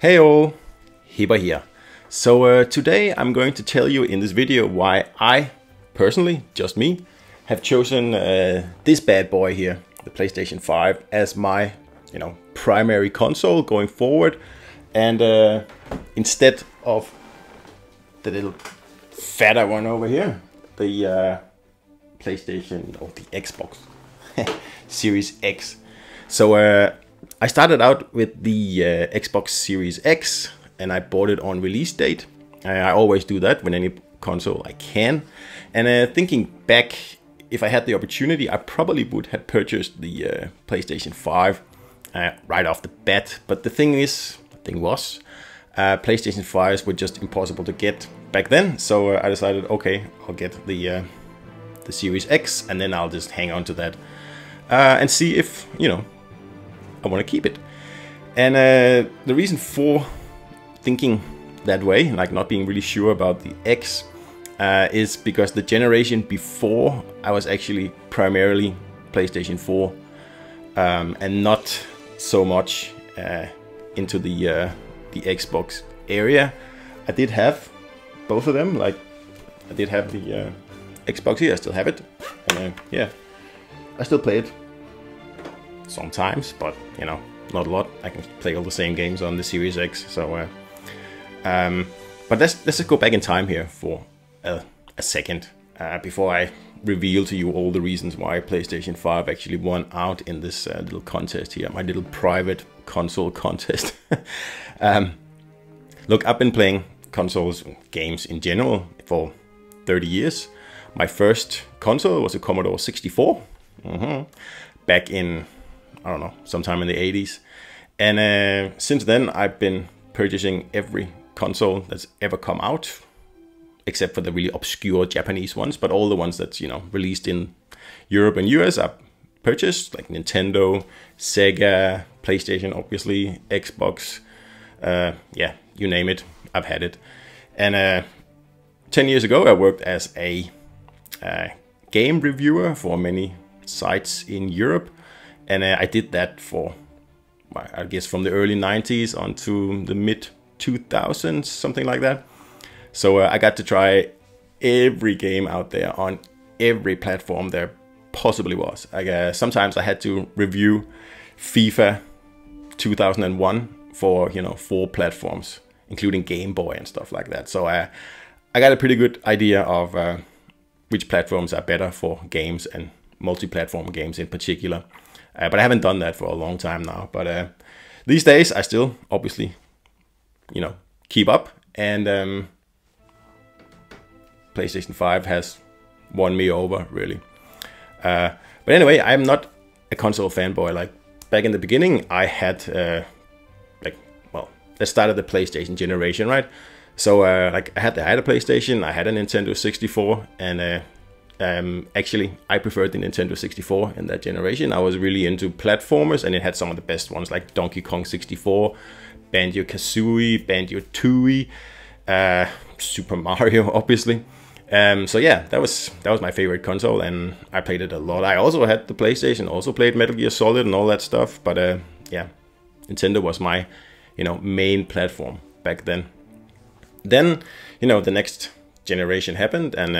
Hey all, Heba here. So today I'm going to tell you in this video why I personally, just me, have chosen this bad boy here, the PlayStation 5, as my primary console going forward, and instead of the little fatter one over here, the PlayStation or the Xbox Series X. So I started out with the Xbox Series X, and I bought it on release date. I always do that with any console I can. And thinking back, if I had the opportunity, I probably would have purchased the PlayStation 5 right off the bat. But the thing is, PlayStation 5s were just impossible to get back then. So I decided, okay, I'll get the Series X, and then I'll just hang on to that and see if, I want to keep it. And the reason for thinking that way, like not being really sure about the X, is because the generation before I was actually primarily PlayStation 4 and not so much into the Xbox area. I did have both of them. Like I did have the Xbox here, I still have it, and yeah, I still play it sometimes, but not a lot. I can play all the same games on the Series X. So but let's just go back in time here for a second before I reveal to you all the reasons why PlayStation 5 actually won out in this little contest here, my little private console contest. Look, I've been playing consoles, games in general, for 30 years. My first console was a Commodore 64 back in, I don't know, sometime in the 80s. And since then, I've been purchasing every console that's ever come out, except for the really obscure Japanese ones, but all the ones that's, released in Europe and US I've purchased, like Nintendo, Sega, PlayStation, obviously, Xbox, yeah, you name it, I've had it. And 10 years ago, I worked as a game reviewer for many sites in Europe. And I did that for, I guess, from the early 90s onto the mid 2000s, something like that. So I got to try every game out there on every platform there possibly was. Sometimes I had to review FIFA 2001 for, 4 platforms, including Game Boy and stuff like that. So I got a pretty good idea of which platforms are better for games and multi-platform games in particular. But I haven't done that for a long time now. But these days, I still obviously, keep up. And PlayStation 5 has won me over, really. But anyway, I'm not a console fanboy. Like back in the beginning, I had, let's start at the PlayStation generation, right? So I had a PlayStation, I had a Nintendo 64, and actually, I preferred the Nintendo 64 in that generation. I was really into platformers, and it had some of the best ones, like Donkey Kong 64, Banjo Kazooie, Banjo Tooie, Super Mario, obviously. So yeah, that was my favorite console, and I played it a lot. I also had the PlayStation, also played Metal Gear Solid and all that stuff. But yeah, Nintendo was my main platform back then. Then the next generation happened, and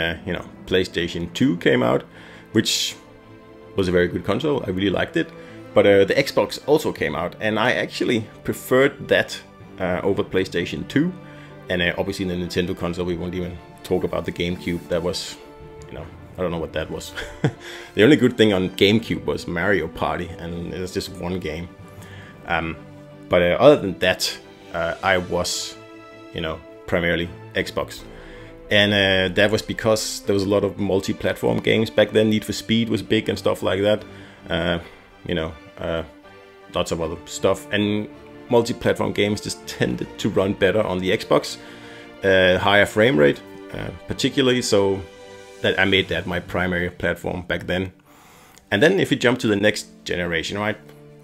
PlayStation 2 came out, which was a very good console. I really liked it. But the Xbox also came out, and I actually preferred that over PlayStation 2. And obviously in the Nintendo console, we won't even talk about the GameCube. That was, I don't know what that was. The only good thing on GameCube was Mario Party, and it was just one game. But other than that, I was, primarily Xbox. And that was because there was a lot of multi-platform games back then. Need for Speed was big and stuff like that. Lots of other stuff. And multi-platform games just tended to run better on the Xbox. Higher frame rate, particularly. So that I made that my primary platform back then. And then if you jump to the next generation, right?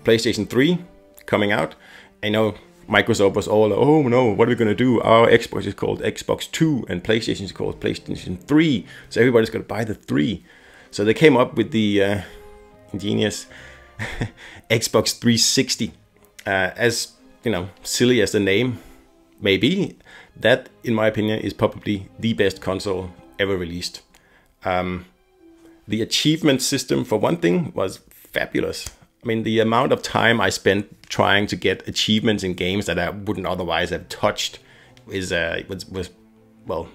PlayStation 3 coming out. I know Microsoft was all, oh no, what are we going to do? Our Xbox is called Xbox 2 and PlayStation is called PlayStation 3. So everybody's going to buy the 3. So they came up with the ingenious Xbox 360 as you know, silly as the name may be, that, in my opinion, is probably the best console ever released. The achievement system, for one thing, was fabulous. I mean, the amount of time I spent trying to get achievements in games that I wouldn't otherwise have touched is was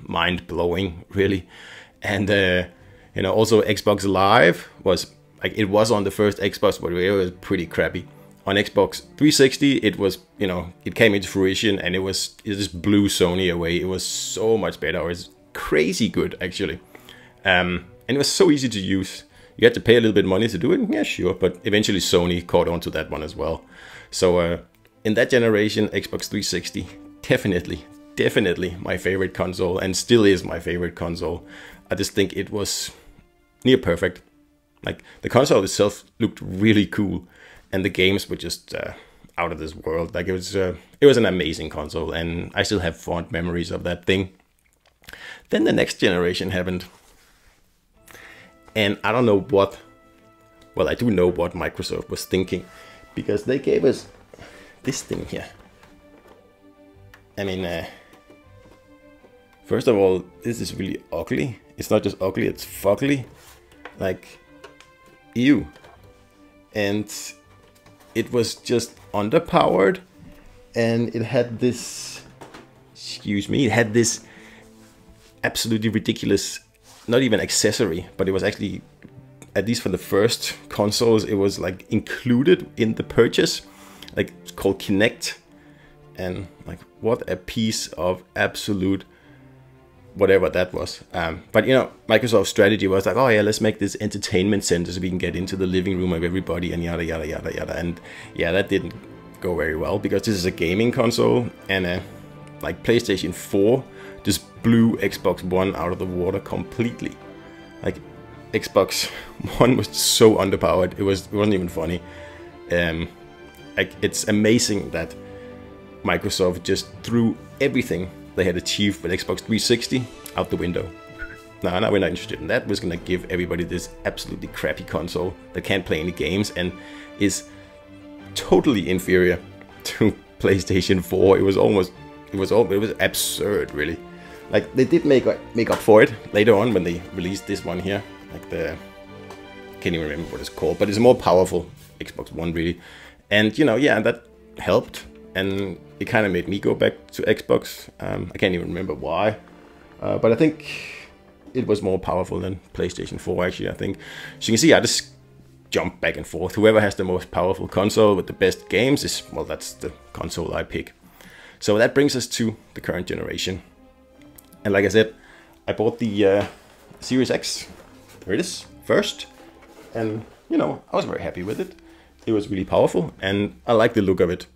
mind-blowing, really. And you know, also Xbox Live was like, it was on the first Xbox, but it was pretty crappy. On Xbox 360, it was, you know, it came into fruition, and it just blew Sony away. It was so much better. It was crazy good, actually. And it was so easy to use. You had to pay a little bit of money to do it, yeah, sure, but eventually Sony caught on to that one as well. So in that generation, Xbox 360, definitely my favorite console, and still is my favorite console. I just think it was near perfect. Like, the console itself looked really cool, and the games were just out of this world. Like, it was an amazing console, and I still have fond memories of that thing. Then the next generation happened, and I don't know what, well, I do know what Microsoft was thinking, because they gave us this thing here. I mean, first of all, this is really ugly. It's not just ugly, it's fuckly. Like, ew. And it was just underpowered, and it had this, excuse me, it had this absolutely ridiculous, not even accessory, but it was actually, at least for the first consoles, it was like included in the purchase, like, it's called Kinect. And like, what a piece of absolute whatever that was. But you know, Microsoft's strategy was like, oh yeah, let's make this entertainment center so we can get into the living room of everybody, and yada yada yada yada. And yeah, that didn't go very well, because this is a gaming console, and like, PlayStation 4 just blew Xbox One out of the water completely. Like, Xbox One was so underpowered, it wasn't even funny. Like, it's amazing that Microsoft just threw everything they had achieved with Xbox 360 out the window. No, we're not interested in that. We're just gonna give everybody this absolutely crappy console that can't play any games and is totally inferior to PlayStation 4. It was absurd, really. Like, they did make up for it later on when they released this one here. Like, the, I can't even remember what it's called, but it's a more powerful Xbox One, really. And you know, yeah, that helped, and it kind of made me go back to Xbox. I can't even remember why, but I think it was more powerful than PlayStation 4, actually, I think. So you can see, I just jump back and forth. Whoever has the most powerful console with the best games is, well, that's the console I pick. So that brings us to the current generation. And like I said, I bought the Series X, there it is, first. And, you know, I was very happy with it. It was really powerful, and I like the look of it.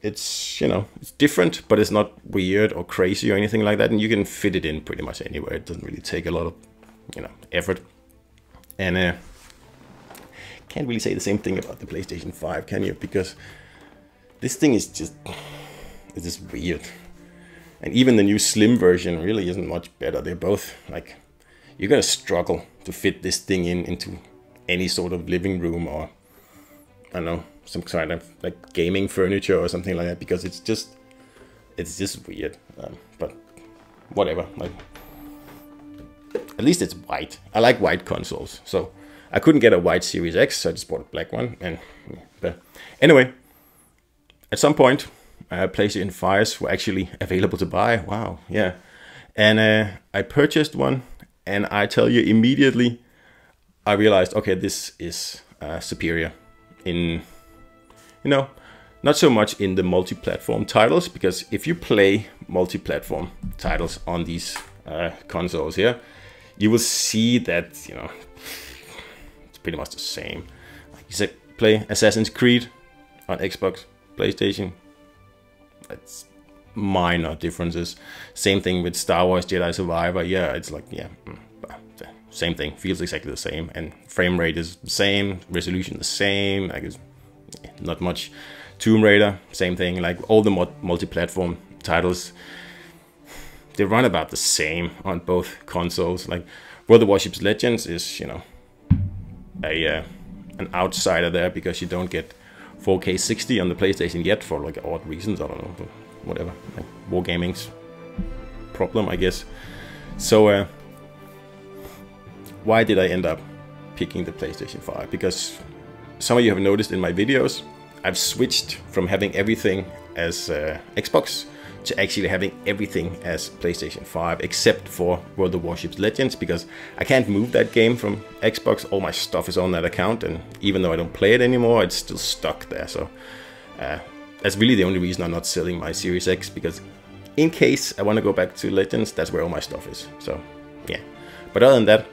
It's, you know, it's different, but it's not weird or crazy or anything like that. And you can fit it in pretty much anywhere. It doesn't really take a lot of, you know, effort. And can't really say the same thing about the PlayStation 5, can you? Because this thing is just, it's just weird. And even the new slim version really isn't much better. They're both like, you're gonna struggle to fit this thing in into any sort of living room, or I don't know, some kind of like gaming furniture or something like that, because it's just weird. But whatever, like, at least it's white. I like white consoles, so I couldn't get a white Series X, so I just bought a black one. And but anyway, at some point, PlayStation 5s were actually available to buy. Wow, yeah. And I purchased one, and I tell you, immediately I realized, okay, this is superior in, you know, not so much in the multi-platform titles, because if you play multi-platform titles on these consoles here, you will see that, you know, it's pretty much the same. Like, you said, play Assassin's Creed on Xbox, PlayStation, it's minor differences. Same thing with Star Wars Jedi Survivor. Yeah, it's like, yeah, same thing, feels exactly the same, and frame rate is the same, resolution the same, like, it's not much. Tomb Raider, same thing. Like, all the multi-platform titles, they run about the same on both consoles. Like, World of Warships Legends is, you know, an outsider there, because you don't get 4K 60 on the PlayStation yet for like odd reasons, I don't know, but whatever, like wargaming's problem, I guess. So why did I end up picking the PlayStation 5? Because some of you have noticed in my videos, I've switched from having everything as Xbox to actually having everything as PlayStation 5, except for World of Warships Legends, because I can't move that game from Xbox. All my stuff is on that account, and even though I don't play it anymore, it's still stuck there. So that's really the only reason I'm not selling my Series X, because in case I want to go back to Legends, that's where all my stuff is. So yeah, but other than that,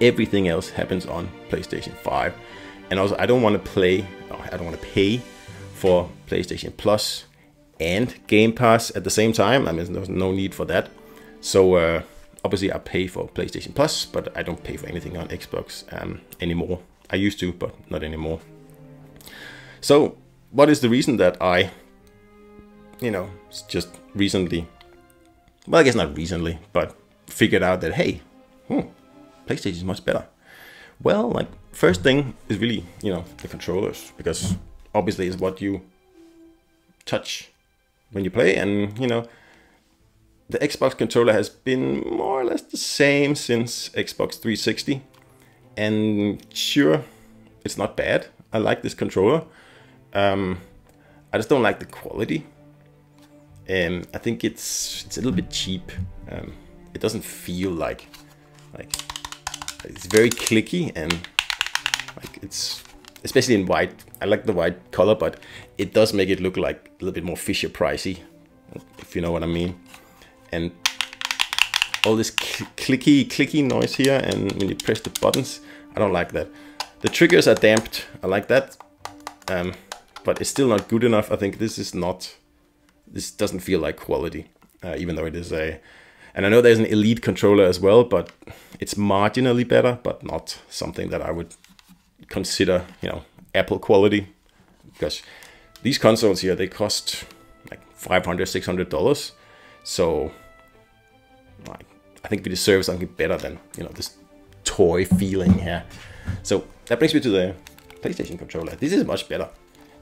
everything else happens on PlayStation 5. And also I don't want to pay for PlayStation Plus and Game Pass at the same time. I mean, there's no need for that. So obviously I pay for PlayStation Plus, but I don't pay for anything on Xbox anymore. I used to, but not anymore. So what is the reason that I, you know, just recently, well, I guess not recently, but figured out that, hey, PlayStation is much better? Well, like, first thing is really, you know, the controllers, because obviously it's what you touch when you play. And, you know, the Xbox controller has been more or less the same since Xbox 360. And sure, it's not bad. I like this controller. I just don't like the quality. I think it's a little bit cheap. It doesn't feel like it's very clicky, and like, it's especially in white. I like the white color, but it does make it look like a little bit more Fisher Pricey, if you know what I mean. And all this clicky noise here, and when you press the buttons, I don't like that. The triggers are damped. I like that, but it's still not good enough. I think this is not. This doesn't feel like quality, even though it is a. And I know there's an Elite controller as well, but it's marginally better, but not something that I would consider, you know, Apple quality. Because these consoles here, they cost like $500–600. So like, I think we deserve something better than, you know, this toy feeling here. So that brings me to the PlayStation controller. This is much better.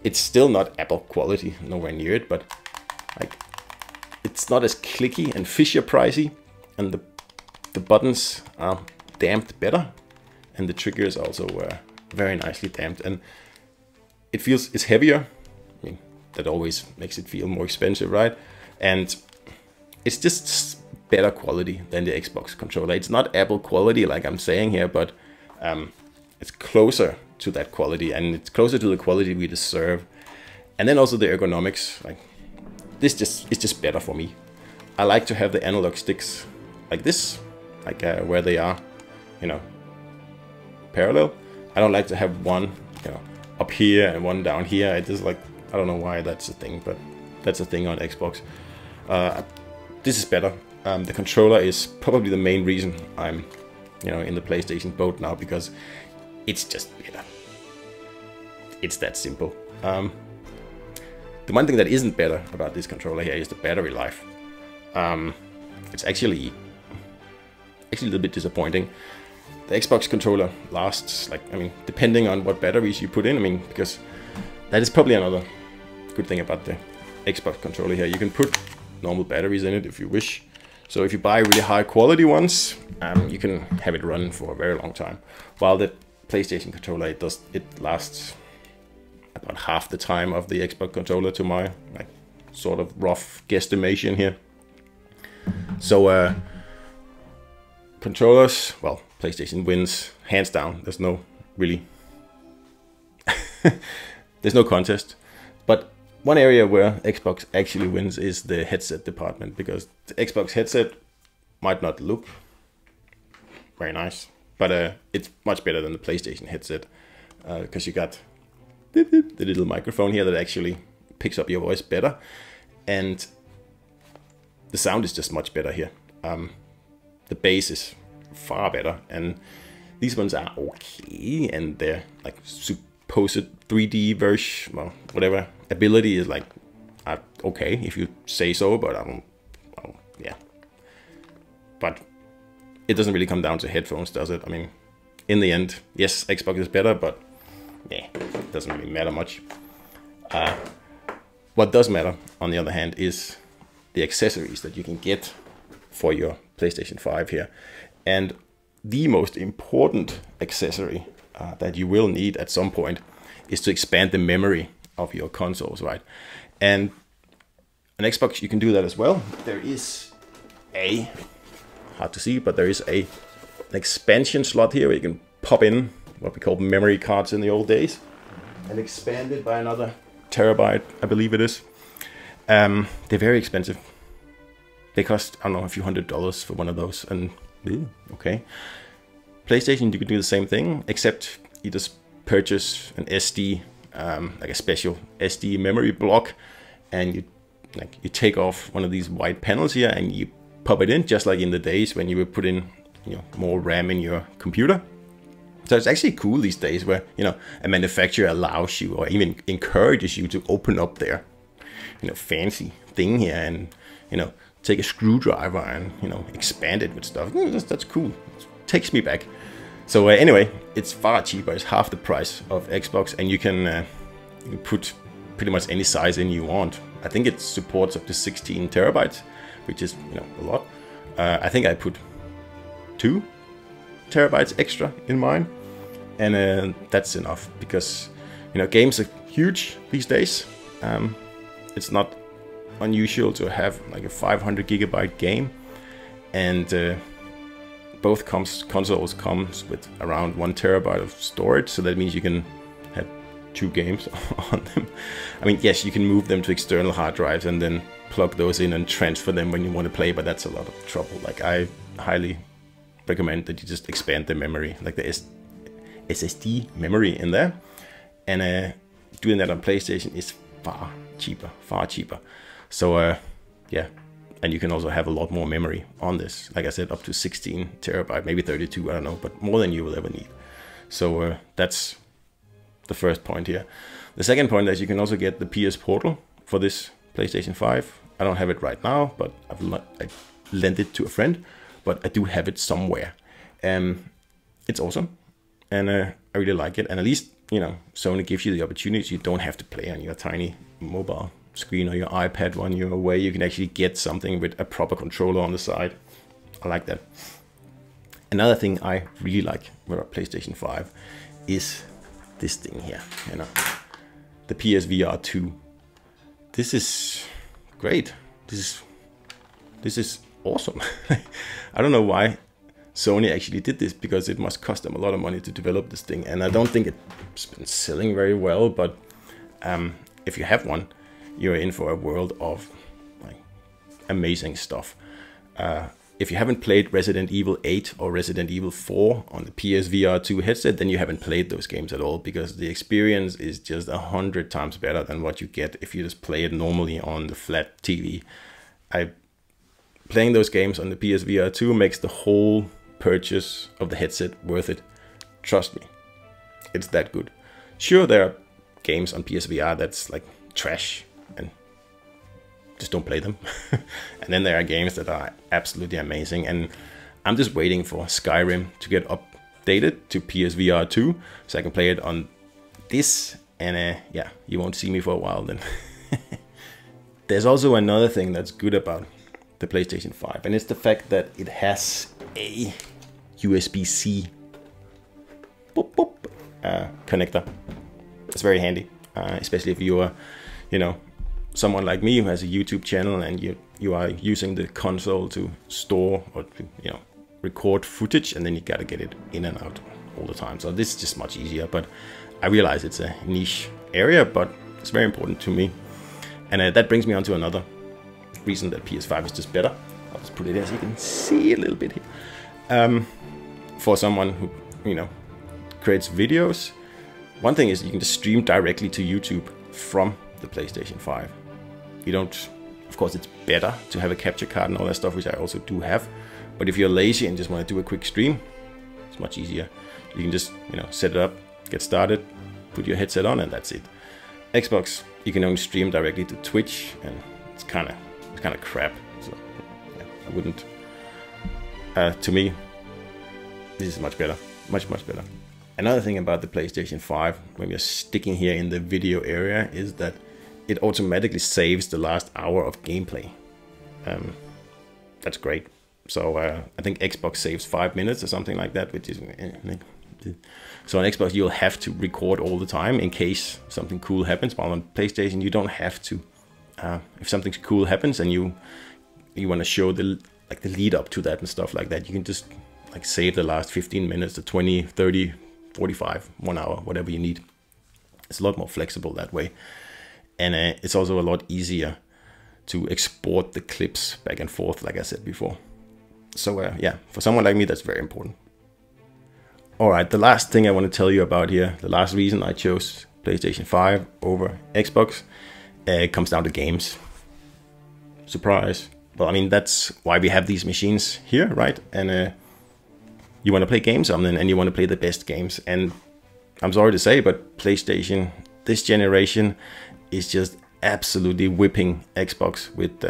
It's still not Apple quality, nowhere near it, but like, it's not as clicky and Fisher-Pricey, and the buttons are damped better, and the triggers also were very nicely damped, and it feels, it's heavier. I mean, that always makes it feel more expensive, right? And it's just better quality than the Xbox controller. It's not Apple quality, like I'm saying here, but it's closer to that quality, and it's closer to the quality we deserve. And then also the ergonomics, like, this just, it's just better for me. I like to have the analog sticks like this, like where they are, you know, parallel. I don't like to have one, you know, up here and one down here. I just like, I don't know why that's a thing, but that's a thing on Xbox. This is better. The controller is probably the main reason I'm, you know, in the PlayStation boat now, because it's just better. It's that simple. The one thing that isn't better about this controller here is the battery life. It's actually a little bit disappointing. The Xbox controller lasts, like, I mean, depending on what batteries you put in, I mean, because that is probably another good thing about the Xbox controller here. You can put normal batteries in it if you wish. So if you buy really high quality ones, you can have it run for a very long time. While the PlayStation controller, it lasts about half the time of the Xbox controller, to my, like, sort of rough guesstimation here. So controllers, well, PlayStation wins hands down. There's no really there's no contest. But one area where Xbox actually wins is the headset department, because the Xbox headset might not look very nice, but it's much better than the PlayStation headset, because you got the little microphone here that actually picks up your voice better, and the sound is just much better here. The bass is far better, and these ones are okay, and their, like, supposed 3D version, well, whatever, ability is like okay if you say so, but well, yeah. But it doesn't really come down to headphones, does it? I mean, in the end, yes, Xbox is better, but yeah. doesn't really matter much. What does matter, on the other hand, is the accessories that you can get for your PlayStation 5 here. And the most important accessory that you will need at some point is to expand the memory of your consoles, right? And an Xbox, you can do that as well. There is a, hard to see, but there is an expansion slot here where you can pop in what we called memory cards in the old days and expand it by another terabyte, I believe it is. They're very expensive. They cost, I don't know, a few $100s for one of those. And okay, PlayStation, you can do the same thing, except you just purchase an SD, like a special SD memory block, and you take off one of these white panels here and you pop it in, just like in the days when you would put in, you know, more RAM in your computer. So it's actually cool these days where, you know, a manufacturer allows you or even encourages you to open up their, you know, fancy thing here and, you know, take a screwdriver and, you know, expand it with stuff. That's cool. It takes me back. So anyway, it's far cheaper. It's half the price of Xbox, and you can put pretty much any size in you want. I think it supports up to 16 terabytes, which is, you know, a lot. I think I put 2 terabytes extra in mine, and that's enough because, you know, games are huge these days. It's not unusual to have like a 500 gigabyte game, and both consoles comes with around 1 terabyte of storage, so that means you can have 2 games on them. I mean, yes, you can move them to external hard drives and then plug those in and transfer them when you want to play, but that's a lot of trouble. Like, I highly recommend that you just expand the memory, like the SSD memory in there, and doing that on PlayStation is far cheaper, far cheaper. So yeah, and you can also have a lot more memory on this, like I said, up to 16 terabyte, maybe 32, I don't know, but more than you will ever need. So that's the first point here. The second point is you can also get the PS Portal for this PlayStation 5. I don't have it right now, but I lent it to a friend, but I do have it somewhere. It's awesome, and I really like it. And at least, you know, Sony gives you the opportunity. You don't have to play on your tiny mobile screen or your iPad when you're away. You can actually get something with a proper controller on the side. I like that. Another thing I really like about PlayStation 5 is this thing here, you know, the PSVR2. This is great. This is awesome. I don't know why Sony actually did this, because it must cost them a lot of money to develop this thing, and I don't think it's been selling very well, but if you have one, you're in for a world of like amazing stuff. If you haven't played Resident Evil 8 or Resident Evil 4 on the PSVR2 headset, then you haven't played those games at all, because the experience is just 100 times better than what you get if you just play it normally on the flat TV. Playing those games on the PSVR2 makes the whole purchase of the headset worth it. Trust me, it's that good. Sure, there are games on PSVR that's like trash and just don't play them. And then there are games that are absolutely amazing, and I'm just waiting for Skyrim to get updated to PSVR2 so I can play it on this, and yeah, you won't see me for a while then. There's also another thing that's good about the PlayStation 5, and it's the fact that it has a USB-C connector. It's very handy, especially if you are, you know, someone like me who has a YouTube channel and you are using the console to store or to, you know, record footage, and then you gotta get it in and out all the time. So this is just much easier. But I realize it's a niche area, but it's very important to me, and that brings me on to another reason that PS5 is just better. I'll just put it there so you can see a little bit here. For someone who, you know, creates videos, one thing is you can just stream directly to YouTube from the PlayStation 5. You don't, of course, it's better to have a capture card and all that stuff, which I also do have, but if you're lazy and just want to do a quick stream, it's much easier. You can just, you know, set it up, get started, put your headset on, and that's it. Xbox, you can only stream directly to Twitch, and it's kind of crap. So yeah, I wouldn't, to me, this is much better, much better. Another thing about the PlayStation 5, when you're sticking here in the video area, is that it automatically saves the last hour of gameplay. That's great. So I think Xbox saves 5 minutes or something like that, which is... So on Xbox, you'll have to record all the time in case something cool happens. While on PlayStation, you don't have to. If something cool happens and you want to show the lead up to that and stuff like that, you can just save the last 15 minutes to 20, 30, 45, 1 hour, whatever you need. It's a lot more flexible that way. And it's also a lot easier to export the clips back and forth, like I said before. So yeah, for someone like me, that's very important. All right, the last thing I want to tell you about here, the last reason I chose PlayStation 5 over Xbox, it comes down to games. Surprise. Well, I mean, that's why we have these machines here, right? And you want to play games on them, and you want to play the best games. And I'm sorry to say, but PlayStation this generation is just absolutely whipping Xbox with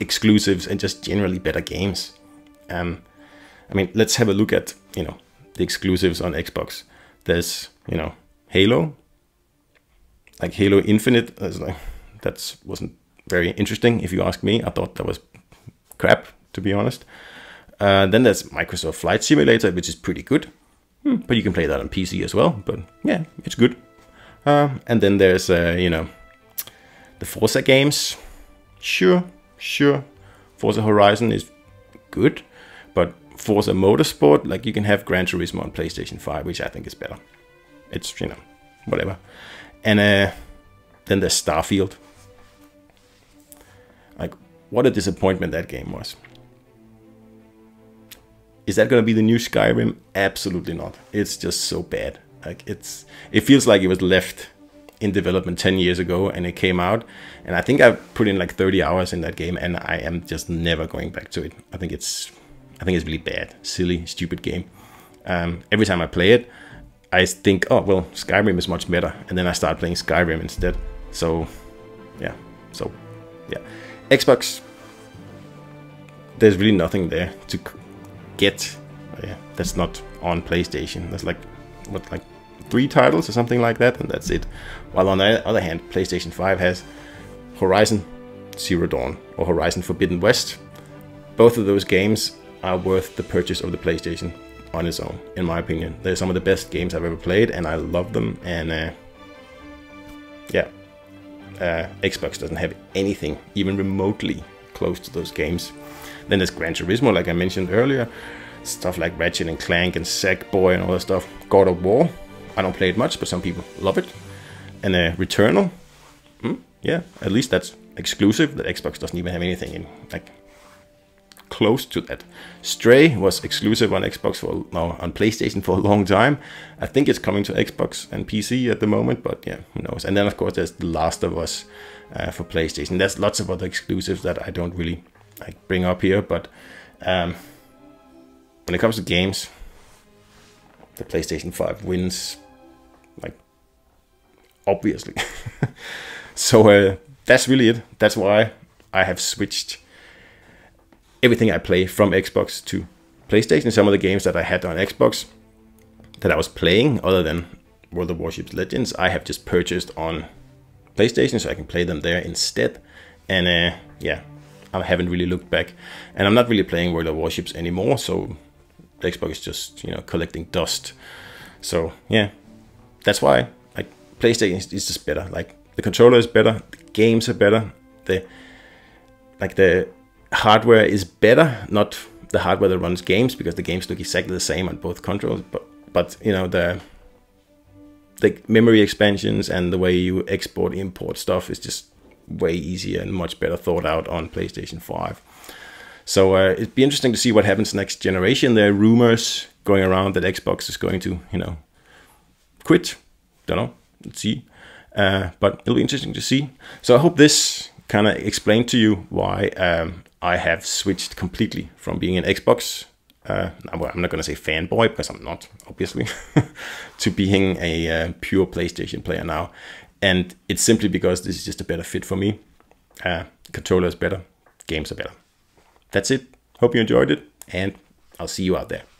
exclusives and just generally better games. I mean, let's have a look at, the exclusives on Xbox. There's, Halo. Like Halo Infinite, that wasn't very interesting, if you ask me. I thought that was crap, to be honest. Then there's Microsoft Flight Simulator, which is pretty good. But you can play that on PC as well, but yeah, it's good. And then there's, the Forza games. Sure. Forza Horizon is good, but Forza Motorsport, you can have Gran Turismo on PlayStation 5, which I think is better. It's, whatever. And then there's Starfield. What a disappointment that game was. Is that going to be the new Skyrim? Absolutely not. It's just so bad. It feels like it was left in development 10 years ago and it came out. And I think I've put in 30 hours in that game and I am just never going back to it. I think it's really bad, silly, stupid game. Every time I play it, I think, oh, well, Skyrim is much better. And then I start playing Skyrim instead. So, yeah. Xbox, there's really nothing there to get. Yeah, that's not on PlayStation. There's like 3 titles or something like that, and that's it. While on the other hand, PlayStation 5 has Horizon Zero Dawn or Horizon Forbidden West. Both of those games are worth the purchase of the PlayStation on its own, in my opinion. They're some of the best games I've ever played, and I love them. And yeah, Xbox doesn't have anything even remotely close to those games. Then there's Gran Turismo, like I mentioned earlier, stuff like Ratchet and Clank and Sackboy and all that stuff. God of War, I don't play it much, but some people love it. And Returnal, yeah, at least that's exclusive. That Xbox doesn't even have anything in close to that. Stray was exclusive on Xbox on PlayStation for a long time. I think it's coming to Xbox and PC at the moment, but yeah, who knows. And then of course there's The Last of Us for PlayStation. There's lots of other exclusives that I don't really bring up here, but when it comes to games, the PlayStation 5 wins, obviously. So that's really it. That's why I have switched everything I play from Xbox to PlayStation. Some of the games that I had on Xbox that I was playing, other than World of Warships Legends, I have just purchased on PlayStation, so I can play them there instead. And yeah, I haven't really looked back. And I'm not really playing World of Warships anymore, so Xbox is just, collecting dust. So yeah, that's why PlayStation is just better. The controller is better, the games are better, the hardware is better, not the hardware that runs games, because the games look exactly the same on both controls, but the memory expansions and the way you export import stuff is just way easier and much better thought out on PlayStation 5. So it'd be interesting to see what happens next generation. There are rumors going around that Xbox is going to quit. Don't know, let's see, but it'll be interesting to see. So I hope this kind of explained to you why I have switched completely from being an Xbox, I'm not going to say fanboy, because I'm not, obviously, to being a pure PlayStation player now. And it's simply because this is just a better fit for me. Controller is better, games are better. That's it. Hope you enjoyed it, and I'll see you out there.